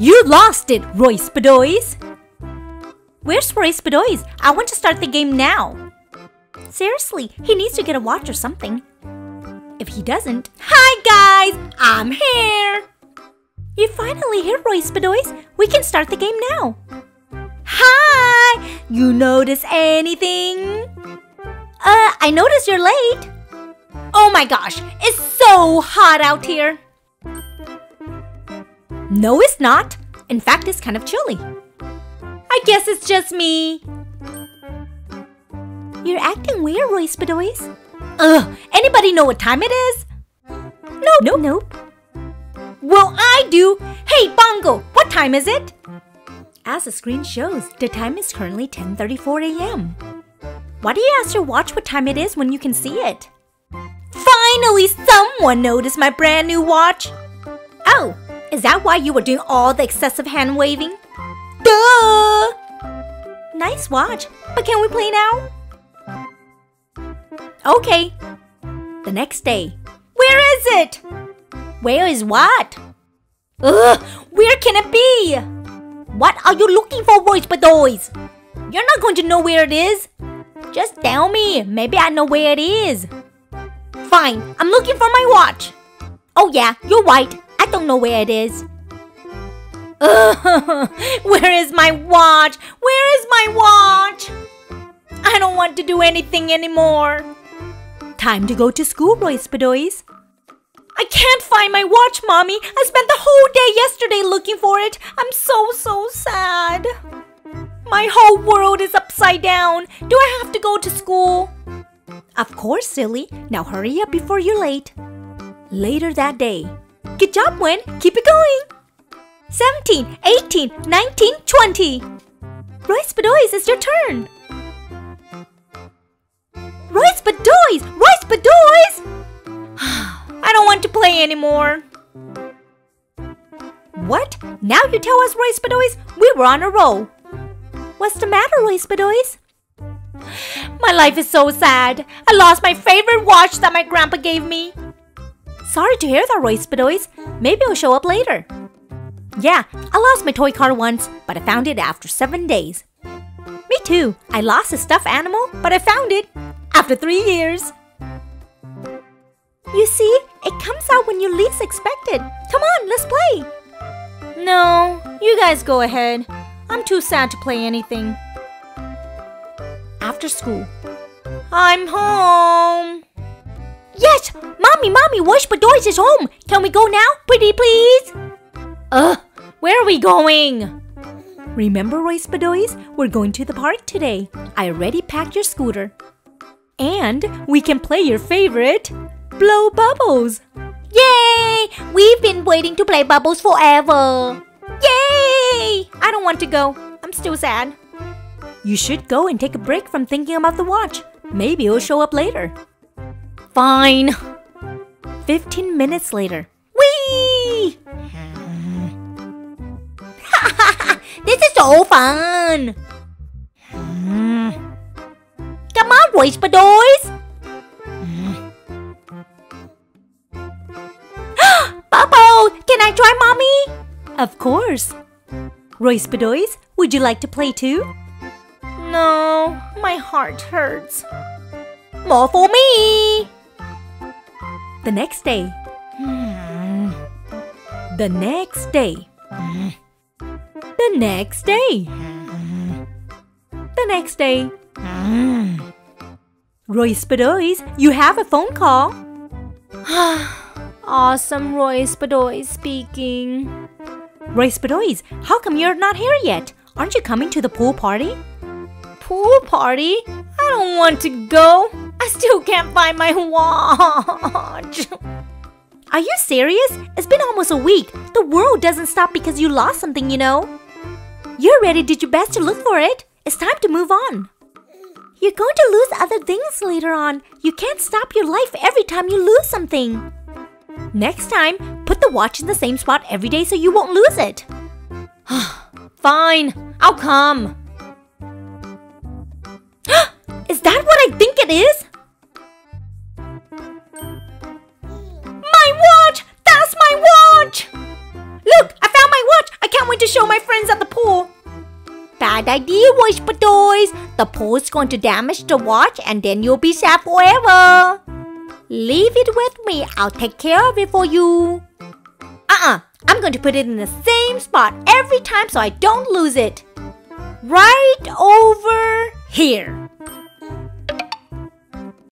You lost it, Royce Bedoys! Where's Royce Bedoys? I want to start the game now! Seriously, he needs to get a watch or something. If he doesn't... Hi guys! I'm here! You're finally here, Royce Bedoys. We can start the game now. Hi! You notice anything? I notice you're late. Oh my gosh, it's so hot out here. No, it's not. In fact, it's kind of chilly. I guess it's just me. You're acting weird, Royce Bedoys. Anybody know what time it is? Nope. Well, I do. Hey, Bongo, what time is it? As the screen shows, the time is currently 10:34 a.m. Why do you ask your watch what time it is when you can see it? Finally, someone noticed my brand new watch. Oh, is that why you were doing all the excessive hand waving? Duh! Nice watch, but can we play now? Okay. The next day. Where is it? Where is what? Ugh, where can it be? What are you looking for, Royce Bedoys? You're not going to know where it is. Just tell me. Maybe I know where it is. Fine, I'm looking for my watch. Oh yeah, you're right. I don't know where it is. Where is my watch? Where is my watch? I don't want to do anything anymore. Time to go to school, Royce Bedoys. I can't find my watch, Mommy. I spent the whole day yesterday looking for it. I'm so sad. My whole world is upside down. Do I have to go to school? Of course, silly. Now hurry up before you're late. Later that day. Good job, Gwen. Keep it going. 17, 18, 19, 20. Royce Bedoys, it's your turn. Royce Bedoys! Royce Bedoys! I don't want to play anymore. What? Now you tell us, Royce Bedoys? We were on a roll. What's the matter, Royce Bedoys? My life is so sad. I lost my favorite watch that my grandpa gave me. Sorry to hear that, Royce Bedoys. Maybe it'll show up later. Yeah, I lost my toy car once, but I found it after 7 days. Me too. I lost a stuffed animal, but I found it. After 3 years. You see, it comes out when you least expect it. Come on, let's play. No, you guys go ahead. I'm too sad to play anything. After school. I'm home. Yes, Mommy, Royce Bedoys is home. Can we go now, pretty please? Where are we going? Remember, Royce Bedoys, we're going to the park today. I already packed your scooter. And we can play your favorite, Blow Bubbles. Yay! We've been waiting to play Bubbles forever. Yay! I don't want to go. I'm still sad. You should go and take a break from thinking about the watch. Maybe it'll show up later. Fine. 15 minutes later. Whee! This is so fun! Come on, Royce Bedoys! Bubbles! Can I try, Mommy? Of course. Royce Bedoys, would you like to play too? No, my heart hurts. More for me! The next day. The next day. The next day. The next day. Royce Bedoys, you have a phone call. Awesome, Royce Bedoys speaking. Royce Bedoys, how come you're not here yet? Aren't you coming to the pool party? Pool party? I don't want to go. I still can't find my watch. Are you serious? It's been almost a week. The world doesn't stop because you lost something, you know. You already did your best to look for it. It's time to move on. You're going to lose other things later on. You can't stop your life every time you lose something. Next time, put the watch in the same spot every day so you won't lose it. Fine, I'll come. Is that what I think it is? My watch! That's my watch! Look, I found my watch! I can't wait to show my friends at the pool. Bad idea, Whisper Toys. The pool's going to damage the watch and then you'll be sad forever. Leave it with me. I'll take care of it for you. I'm going to put it in the same spot every time so I don't lose it. Right over here.